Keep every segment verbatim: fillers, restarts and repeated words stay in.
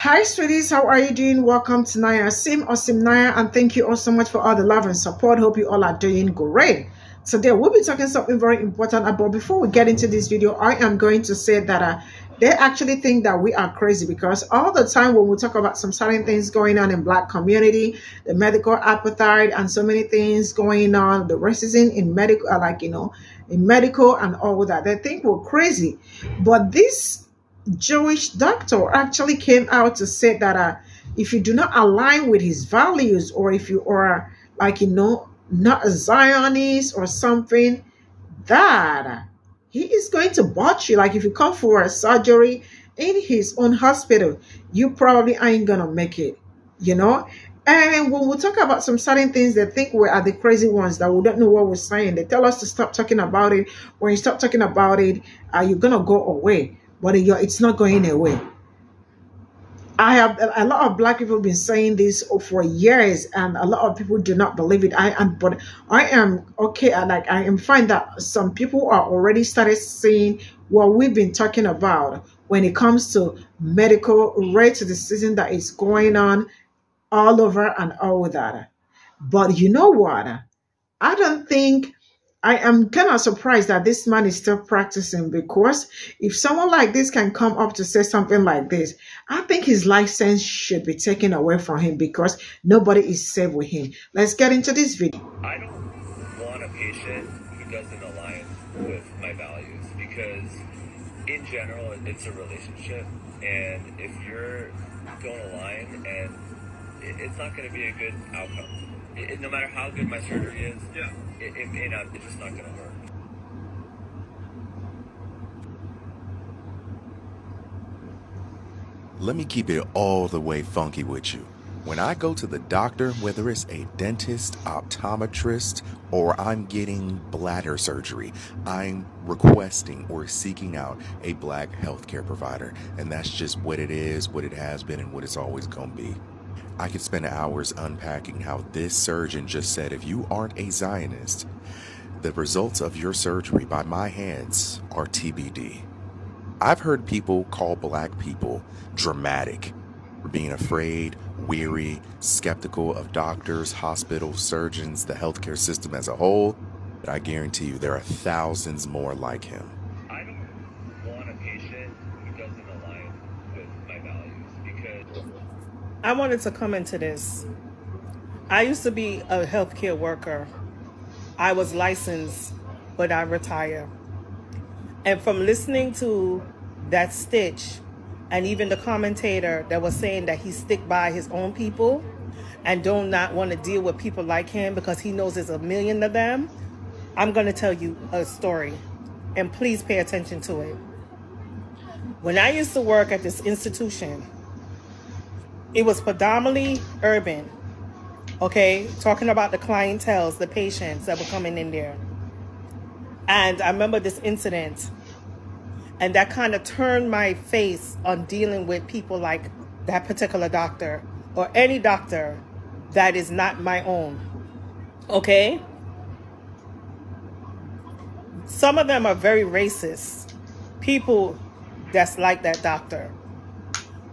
Hi sweeties, how are you doing? Welcome to Nanya Sim or Sim Nanya, and thank you all so much for all the love and support. Hope you all are doing great. Today we'll be talking something very important about. Before we get into this video, I am going to say that uh, they actually think that we are crazy, because all the time when we talk about some certain things going on in black community, the medical apartheid and so many things going on, the racism in medical, like, you know, in medical and all that, they think we're crazy. But this Jewish doctor actually came out to say that uh, if you do not align with his values, or if you are, like, you know, not a Zionist or something, that he is going to botch you. Like, if you come for a surgery in his own hospital, you probably ain't gonna make it, you know. And when we talk about some certain things, they think we are the crazy ones, that we don't know what we're saying. They tell us to stop talking about it. When you stop talking about it, uh, you're gonna go away. But it's not going away. I have a lot of black people been saying this for years, and a lot of people do not believe it. I am, but I am okay. I like I am fine that some people are already started seeing what we've been talking about when it comes to medical rates, the season that is going on all over and all that. But you know what? I don't think. I am kind of surprised that this man is still practicing, because if someone like this can come up to say something like this, I think his license should be taken away from him, because nobody is safe with him. Let's get into this video. I don't want a patient who doesn't align with my values, because in general, it's a relationship, and if you're don't align, and it's not going to be a good outcome. It, no matter how good my surgery is, yeah, it, it may not, it's just not going to work. Let me keep it all the way funky with you. When I go to the doctor, whether it's a dentist, optometrist, or I'm getting bladder surgery, I'm requesting or seeking out a black healthcare provider. And that's just what it is, what it has been, and what it's always going to be. I could spend hours unpacking how this surgeon just said, if you aren't a Zionist, the results of your surgery by my hands are T B D. I've heard people call black people dramatic for being afraid, weary, skeptical of doctors, hospitals, surgeons, the healthcare system as a whole. But I guarantee you there are thousands more like him. I don't want a patient who doesn't align with my values, because I wanted to come into this. I used to be a healthcare worker. I was licensed, but I retired. And from listening to that stitch, and even the commentator that was saying that he stick by his own people and do not want to deal with people like him because he knows there's a million of them, I'm going to tell you a story, and please pay attention to it. When I used to work at this institution, it was predominantly urban, okay? Talking about the clientels, the patients that were coming in there. And I remember this incident, and that kind of turned my face on dealing with people like that particular doctor, or any doctor that is not my own, okay? Some of them are very racist, people that's like that doctor.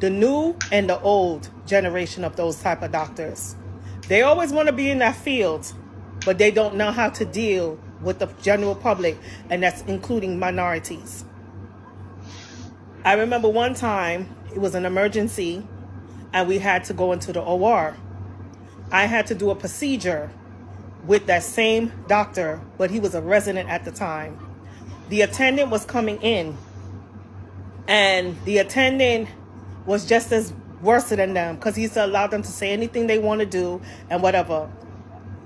The new and the old generation of those type of doctors. They always want to be in that field, but they don't know how to deal with the general public, and that's including minorities. I remember one time, it was an emergency, and we had to go into the O R. I had to do a procedure with that same doctor, but he was a resident at the time. The attendant was coming in, and the attendant was just as worse than them, because he used to allow them to say anything they want to do and whatever.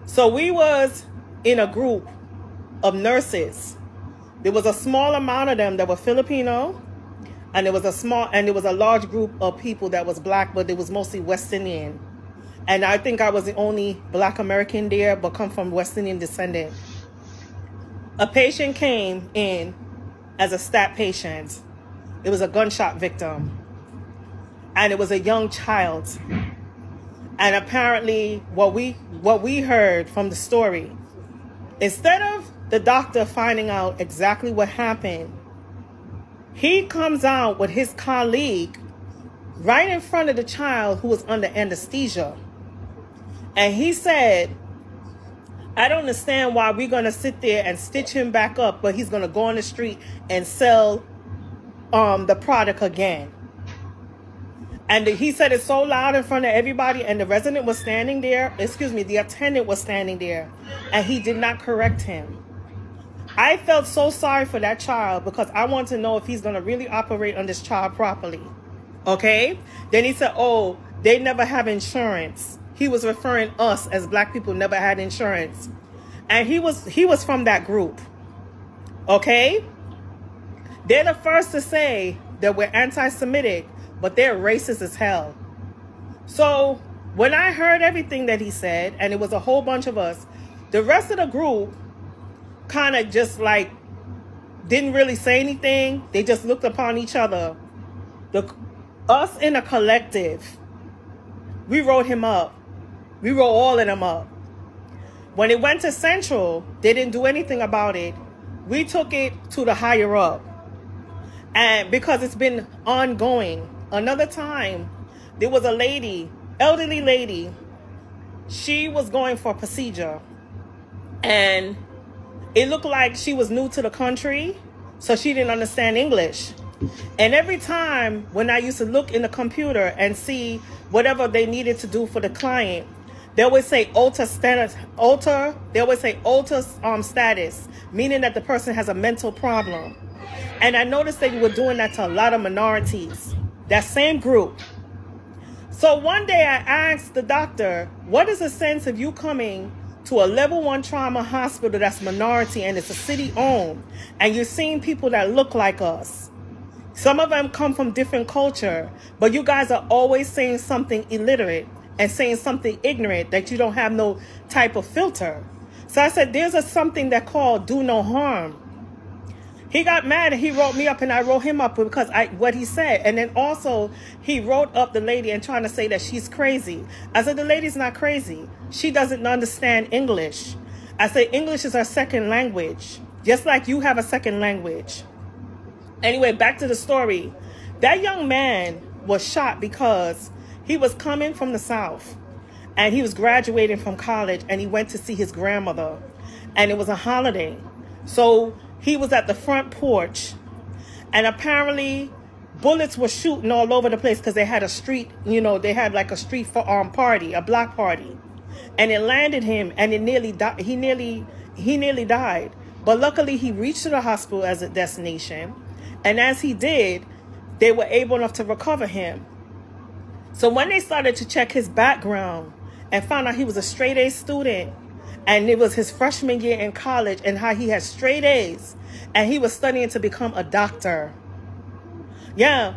So we was in a group of nurses. There was a small amount of them that were Filipino, and there was a small and there was a large group of people that was black, but it was mostly West Indian. And I think I was the only black American there, but come from West Indian descendant. A patient came in as a stat patient. It was a gunshot victim. And it was a young child. And apparently what we what we heard from the story, instead of the doctor finding out exactly what happened, he comes out with his colleague right in front of the child who was under anesthesia. And he said, I don't understand why we're going to sit there and stitch him back up, but he's going to go on the street and sell um, the product again. And he said it so loud in front of everybody, and the resident was standing there, excuse me, the attendant was standing there, and he did not correct him. I felt so sorry for that child because I want to know if he's going to really operate on this child properly. Okay? Then he said, oh, they never have insurance. He was referring us as black people never had insurance. And he was he was from that group. Okay? They're the first to say that we're anti-Semitic, but they're racist as hell. So when I heard everything that he said, and it was a whole bunch of us, the rest of the group kind of just like didn't really say anything. They just looked upon each other. The, us in a collective, we wrote him up. We wrote all of them up. When it went to Central, they didn't do anything about it. We took it to the higher up. And because it's been ongoing. Another time, there was a lady, elderly lady. She was going for a procedure. And it looked like she was new to the country. So she didn't understand English. And every time when I used to look in the computer and see whatever they needed to do for the client, they always say alter status, alter, they always say alter um, status, meaning that the person has a mental problem. And I noticed they were doing that to a lot of minorities, that same group. So one day I asked the doctor, what is the sense of you coming to a level one trauma hospital that's minority and it's a city owned, and you're seeing people that look like us? Some of them come from different culture, but you guys are always saying something illiterate and saying something ignorant that you don't have no type of filter. So I said, there's a something that called do no harm. He got mad and he wrote me up and I wrote him up because I what he said. And then also he wrote up the lady and trying to say that she's crazy. I said, the lady's not crazy. She doesn't understand English. I said, English is our second language, just like you have a second language. Anyway, back to the story. That young man was shot because he was coming from the South and he was graduating from college and he went to see his grandmother and it was a holiday. So he was at the front porch and apparently bullets were shooting all over the place because they had a street, you know, they had like a street for um, party, a block party. And it landed him and it nearly died. He nearly, he nearly died. But luckily he reached to the hospital as a destination. And as he did, they were able enough to recover him. So when they started to check his background and found out he was a straight A student and it was his freshman year in college and how he had straight A's and he was studying to become a doctor. Yeah,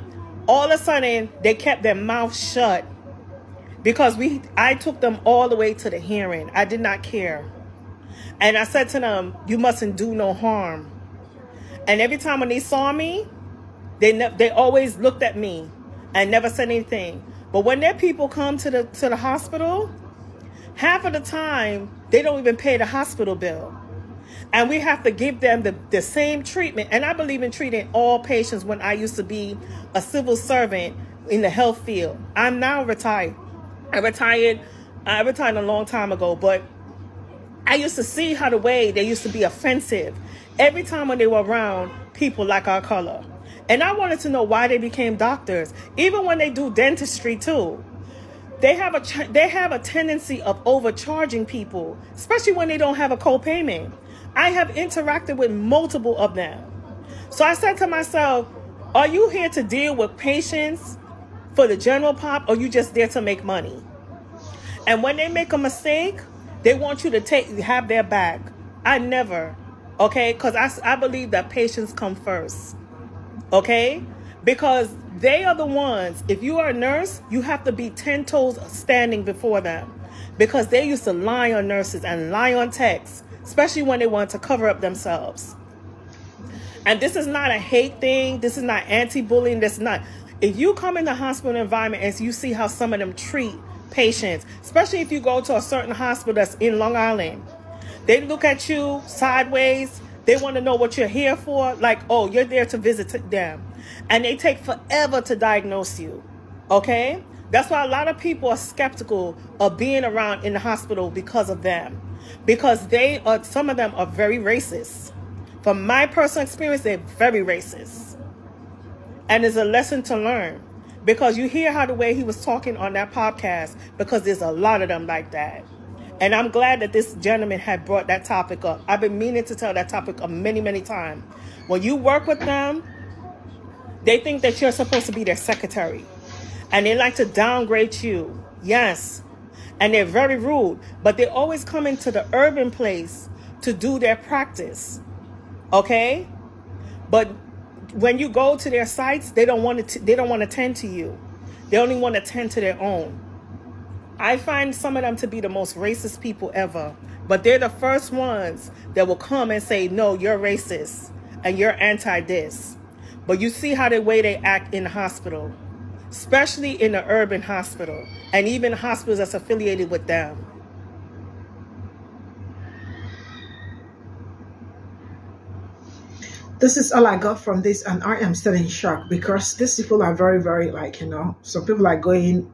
all of a sudden they kept their mouth shut because we I took them all the way to the hearing. I did not care. And I said to them, you mustn't do no harm. And every time when they saw me, they ne they always looked at me and never said anything. But when their people come to the to the hospital, half of the time they don't even pay the hospital bill, and we have to give them the, the same treatment. And I believe in treating all patients. When I used to be a civil servant in the health field, I'm now retired. I retired. I retired a long time ago, but I used to see how the way they used to be offensive every time when they were around people like our color. And I wanted to know why they became doctors. Even when they do dentistry too, they have a, they have a tendency of overcharging people, especially when they don't have a co-payment. I have interacted with multiple of them. So I said to myself, are you here to deal with patients for the general pop, or you just there to make money? And when they make a mistake, they want you to take have their back. I never, okay? Because I, I believe that patients come first, okay? Because they are the ones, if you are a nurse, you have to be ten toes standing before them because they used to lie on nurses and lie on techs, especially when they want to cover up themselves. And this is not a hate thing. This is not anti-bullying. This is not. If you come in the hospital environment and you see how some of them treat patients, especially if you go to a certain hospital that's in Long Island, they look at you sideways. They want to know what you're here for. Like, oh, you're there to visit them. And they take forever to diagnose you. Okay? That's why a lot of people are skeptical of being around in the hospital because of them. Because they are, some of them are very racist. From my personal experience, they're very racist. And it's a lesson to learn. Because you hear how the way he was talking on that podcast, because there's a lot of them like that. And I'm glad that this gentleman had brought that topic up. I've been meaning to tell that topic up many, many times. When you work with them, they think that you're supposed to be their secretary. And they like to downgrade you. Yes. And they're very rude. But they always come into the urban place to do their practice. Okay? But when you go to their sites, they don't want to, they don't want to tend to you. They only want to tend to their own. I find some of them to be the most racist people ever. But they're the first ones that will come and say, no, you're racist and you're anti-this. But you see how the way they act in the hospital, especially in the urban hospital and even hospitals that's affiliated with them. This is all I got from this, and I am still in shock because these people are very, very, like, you know, some people are going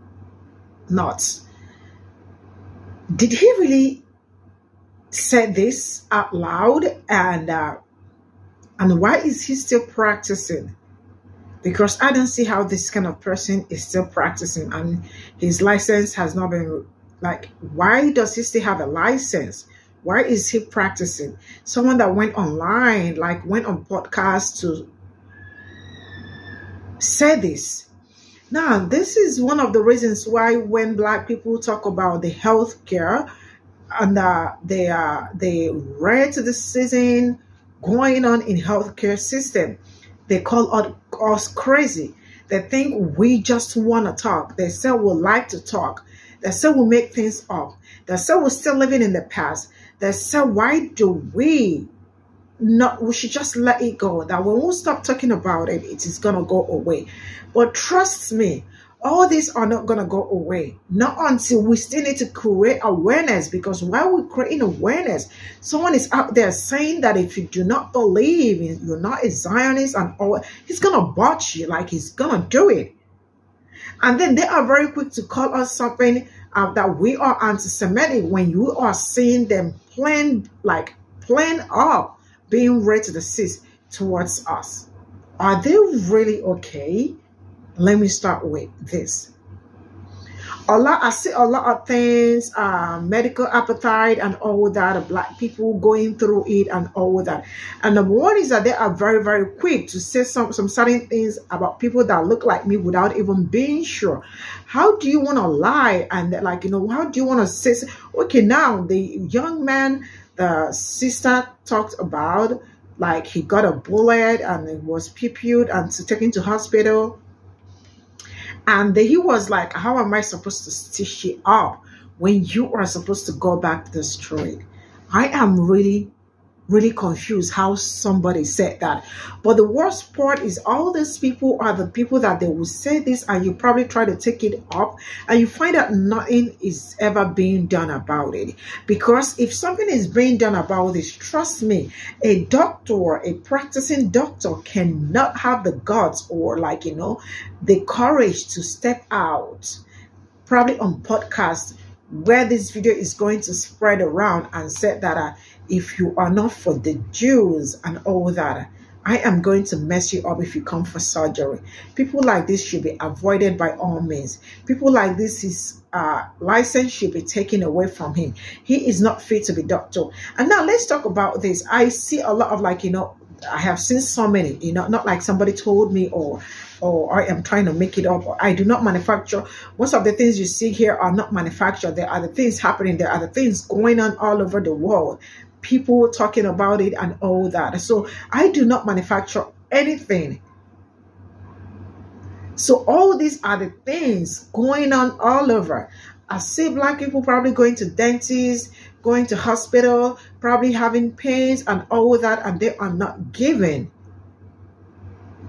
nuts. Did he really say this out loud? And uh, and why is he still practicing? Because I don't see how this kind of person is still practicing, and his license has not been, like, why does he still have a license? Why is he practicing? Someone that went online, like went on podcasts to say this. Now, this is one of the reasons why when Black people talk about the health care and uh, they uh, they rate the season going on in healthcare system, they call us crazy. They think we just want to talk. They say we like to talk. They say we make things up. They say we're still living in the past. They say, why do we not, we should just let it go, that we won't stop talking about it, it is going to go away. But trust me, all these are not going to go away. Not until we still need to create awareness, because while we're creating awareness, someone is out there saying that if you do not believe, you're not a Zionist and all, he's going to botch you, like he's going to do it. And then they are very quick to call us something Uh, that we are anti-Semitic when you are seeing them plain, like plain up being racist towards us. Are they really okay? Let me start with this. A lot, I see a lot of things, uh, medical appetite and all that, uh, Black people going through it and all that. And number one is that they are very, very quick to say some, some certain things about people that look like me without even being sure. How do you want to lie? And like, you know, how do you want to say, okay, now the young man, the sister talked about, like he got a bullet and it was P P U'd and to take him to hospital. And he was like, how am I supposed to stitch it up when you are supposed to go back to the street? I am really, really confused how somebody said that. But the worst part is all these people are the people that they will say this and you probably try to take it up and you find out nothing is ever being done about it. Because if something is being done about this, trust me, a doctor, a practicing doctor cannot have the guts or, like, you know, the courage to step out, probably on podcast where this video is going to spread around and said that uh, if you are not for the Jews and all that, I am going to mess you up if you come for surgery. People like this should be avoided by all means. People like this, his uh, license should be taken away from him. He is not fit to be doctor. And now let's talk about this. I see a lot of, like, you know, I have seen so many, you know, not like somebody told me or or I am trying to make it up. Or I do not manufacture. Most of the things you see here are not manufactured. There are the things happening. There are the things going on all over the world. People talking about it and all that. So I do not manufacture anything. So all these are the things going on all over. I see Black people probably going to dentists, going to hospital, probably having pains and all that, and they are not given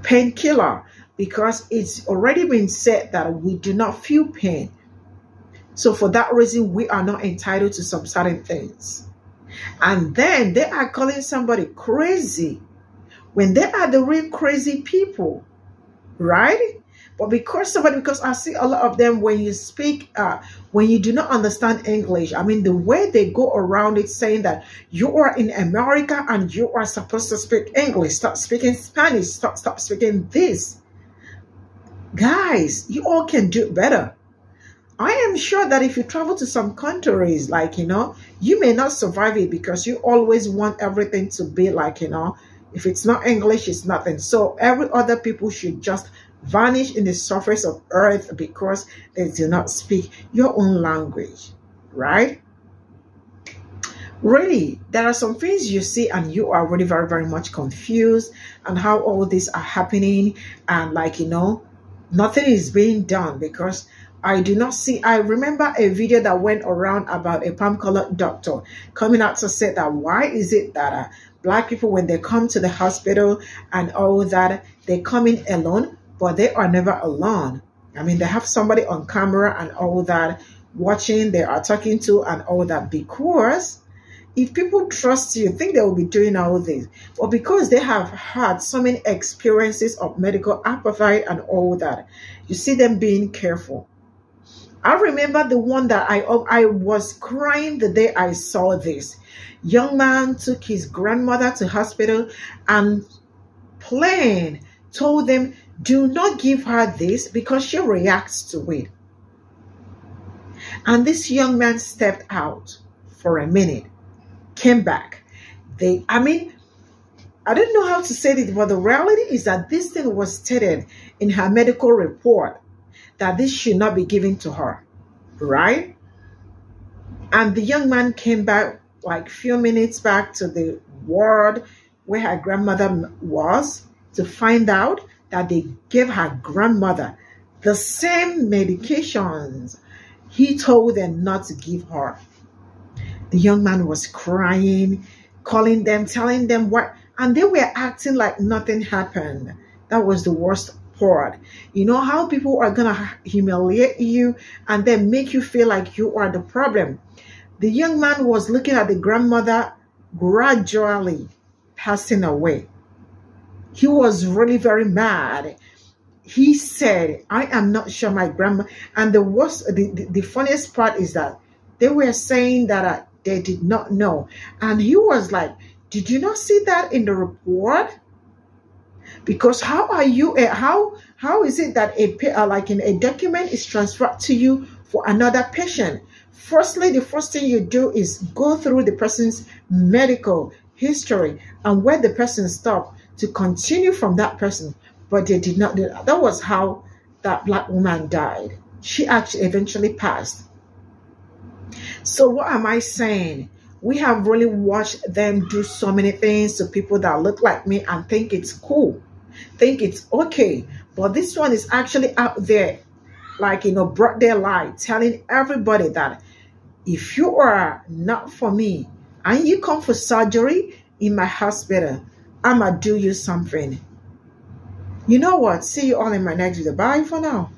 painkiller because it's already been said that we do not feel pain. So for that reason, we are not entitled to some certain things. And then they are calling somebody crazy when they are the real crazy people, right? But because somebody, because I see a lot of them when you speak, uh, when you do not understand English, I mean, the way they go around it saying that you are in America and you are supposed to speak English, stop speaking Spanish, stop, stop speaking this. Guys, you all can do better. I am sure that if you travel to some countries, like, you know, you may not survive it because you always want everything to be like, you know, if it's not English, it's nothing. So every other people should just vanish in the surface of earth because they do not speak your own language, right? Really, there are some things you see and you are really very, very much confused and how all these are happening. And like, you know, nothing is being done because I do not see. I remember a video that went around about a palm-colored doctor coming out to say that why is it that uh, black people, when they come to the hospital and all that, they come in alone, but they are never alone. I mean, they have somebody on camera and all that watching, they are talking to and all that, because if people trust you, think they will be doing all this. But because they have had so many experiences of medical apathy and all that, you see them being careful. I remember the one that I, I was crying the day I saw this. Young man took his grandmother to hospital and plain told them, do not give her this because she reacts to it. And this young man stepped out for a minute, came back. They, I mean, I don't know how to say this, but the reality is that this thing was stated in her medical report that this should not be given to her, right? And the young man came back like few minutes back to the ward where her grandmother was to find out that they gave her grandmother the same medications he told them not to give her. The young man was crying, calling them, telling them what, and they were acting like nothing happened. That was the worst part. You know how people are gonna humiliate you and then make you feel like you are the problem. The young man was looking at the grandmother gradually passing away. He was really very mad. He said, I am not sure my grandma, and the worst, the, the, the funniest part is that they were saying that uh, they did not know. And he was like, did you not see that in the report? Because how are you, uh, how, how is it that a, uh, like in a document is transferred to you for another patient? Firstly, the first thing you do is go through the person's medical history and where the person stopped to continue from that person. But they did not do that. That was how that black woman died. She actually eventually passed. So what am I saying? We have really watched them do so many things to people that look like me and think it's cool, think it's okay. But this one is actually out there, like, you know, brought their light, telling everybody that if you are not for me and you come for surgery in my hospital, I'ma do you something. You know what? See you all in my next video. Bye for now.